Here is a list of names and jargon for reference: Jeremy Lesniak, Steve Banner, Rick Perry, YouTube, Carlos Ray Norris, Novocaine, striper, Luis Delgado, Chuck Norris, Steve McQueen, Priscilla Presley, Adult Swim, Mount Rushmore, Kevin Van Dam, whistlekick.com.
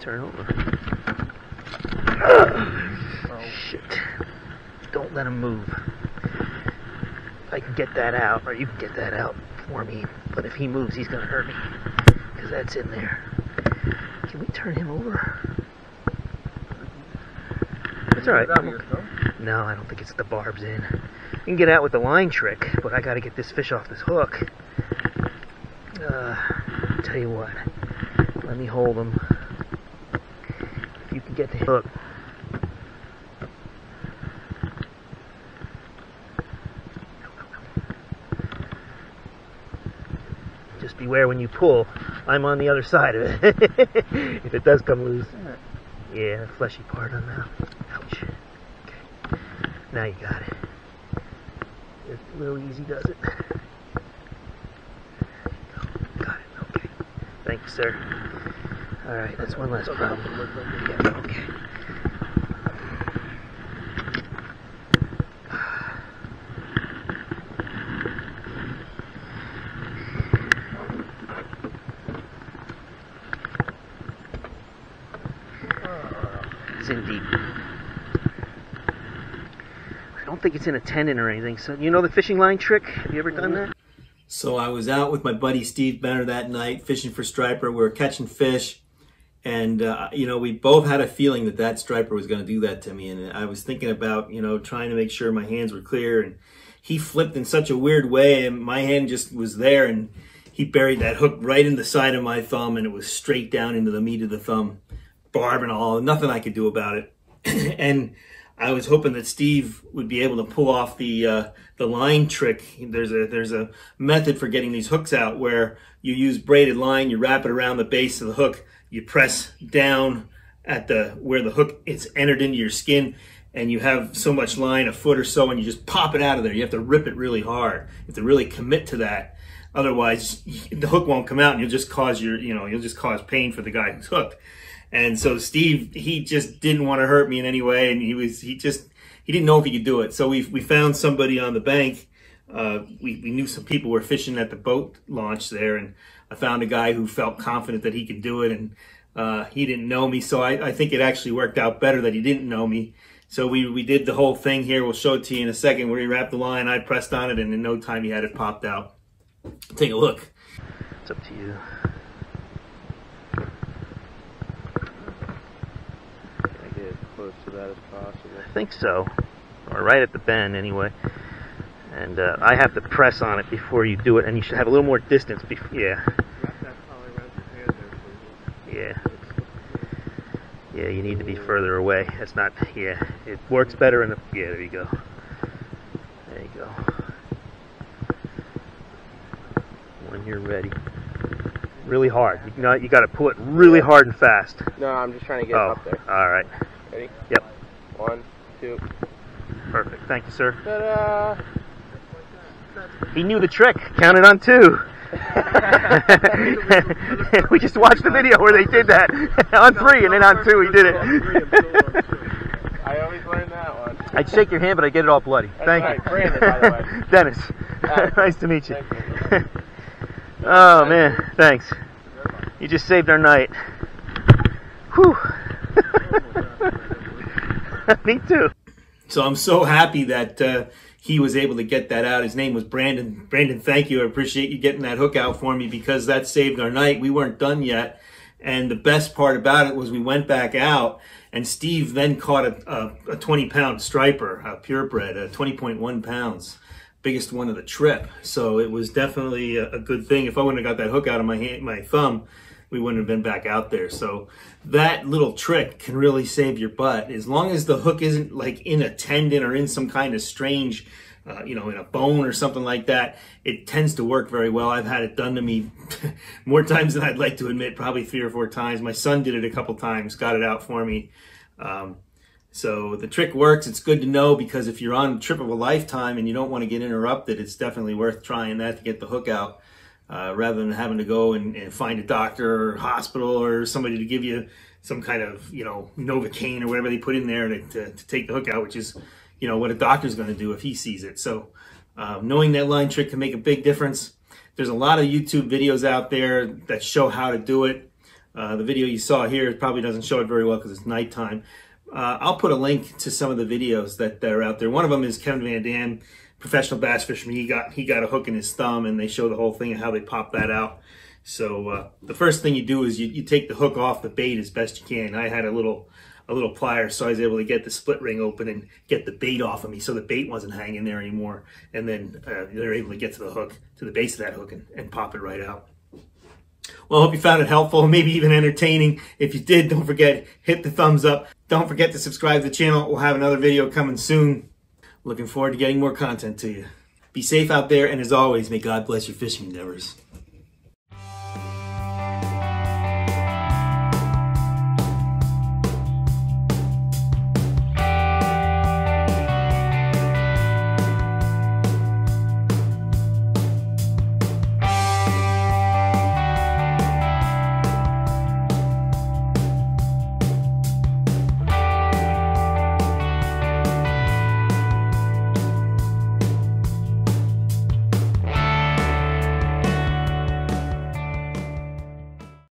Turn over. Oh, shit. Don't let him move. If I can get that out, or you can get that out for me, but if he moves, he's going to hurt me, because that's in there. Can we turn him over? It's alright. No, I don't think it's the barbs in. You can get out with the line trick, but I gotta get this fish off this hook. Tell you what, let me hold him. If you can get the hook. Just beware when you pull. I'm on the other side of it. If it does come loose. Yeah, the fleshy part on that. Ouch. Okay. Now you got it. It's a little easy, does it? Got it. Okay. Thank you, sir. All right, that's one last problem. Yeah, okay. I don't think it's in a tendon or anything. So you know the fishing line trick? Have you ever done that? So I was out with my buddy Steve Banner that night fishing for striper. We were catching fish, and you know, we both had a feeling that that striper was going to do that to me. And I was thinking about, you know, trying to make sure my hands were clear. And he flipped in such a weird way, and my hand just was there, and he buried that hook right in the side of my thumb, and it was straight down into the meat of the thumb, barb and all. Nothing I could do about it. And I was hoping that Steve would be able to pull off the line trick. There's a method for getting these hooks out where you use braided line, you wrap it around the base of the hook, you press down at where the hook is entered into your skin, and you have so much line, a foot or so, and you just pop it out of there. You have to rip it really hard. You have to really commit to that. Otherwise, the hook won't come out, and you'll just cause you'll just cause pain for the guy who's hooked. And so Steve, he just didn't want to hurt me in any way, and he didn't know if he could do it. So we found somebody on the bank. We knew some people were fishing at the boat launch there, and I found a guy who felt confident that he could do it, and he didn't know me, so I think it actually worked out better that he didn't know me. So we did the whole thing here. We'll show it to you in a second, where he wrapped the line, I pressed on it, and in no time he had it popped out. Take a look. It's up to you. Close to that as possible. I think so, or right at the bend anyway. And I have to press on it before you do it, and you should have a little more distance. Yeah. Yeah. Yeah, you need to be further away. That's not. Yeah, it works better in the. Yeah, there you go. There you go. When you're ready. Really hard. You know, you got to pull it really hard and fast. No, I'm just trying to get it up there. All right. Ready? Yep. 1, 2. Perfect. Thank you, sir. Ta-da. He knew the trick. Counted on 2. We just watched the video where they did that. On 3 and then on 2 he did it. I always learned that one. I'd shake your hand, but I'd get it all bloody. Thank you. Brandon, by the way. Dennis. Nice to meet you. Thank you. Oh, man. Thanks. You just saved our night. Whew. Me too. So I'm so happy that he was able to get that out. His name was Brandon. Brandon, thank you. I appreciate you getting that hook out for me, because that saved our night. We weren't done yet. And the best part about it was we went back out, and Steve then caught a 20-pound striper, a purebred, 20.1 pounds. Biggest one of the trip. So it was definitely a good thing. If I wouldn't have got that hook out of my hand, my thumb, we wouldn't have been back out there. So that little trick can really save your butt. As long as the hook isn't like in a tendon or in some kind of strange, you know, in a bone or something like that, it tends to work very well. I've had it done to me more times than I'd like to admit, probably 3 or 4 times. My son did it a couple times, got it out for me. So the trick works. It's good to know, because if you're on a trip of a lifetime and you don't want to get interrupted, it's definitely worth trying that to get the hook out, rather than having to go and find a doctor or hospital or somebody to give you some kind of, you know, Novocaine or whatever they put in there to take the hook out, which is, you know, what a doctor's going to do if he sees it. So knowing that line trick can make a big difference. There's a lot of YouTube videos out there that show how to do it. The video you saw here probably doesn't show it very well because it's nighttime. I'll put a link to some of the videos that are out there. One of them is Kevin Van Dam, professional bass fisherman. He got a hook in his thumb, and they show the whole thing and how they pop that out. So the first thing you do is you take the hook off the bait as best you can. I had a little pliers, so I was able to get the split ring open and get the bait off of me, so the bait wasn't hanging there anymore. And then they're able to get to the hook, to the base of that hook, and pop it right out. Well, I hope you found it helpful, maybe even entertaining. If you did, don't forget, hit the thumbs up. Don't forget to subscribe to the channel. We'll have another video coming soon. Looking forward to getting more content to you. Be safe out there, and as always, may God bless your fishing endeavors.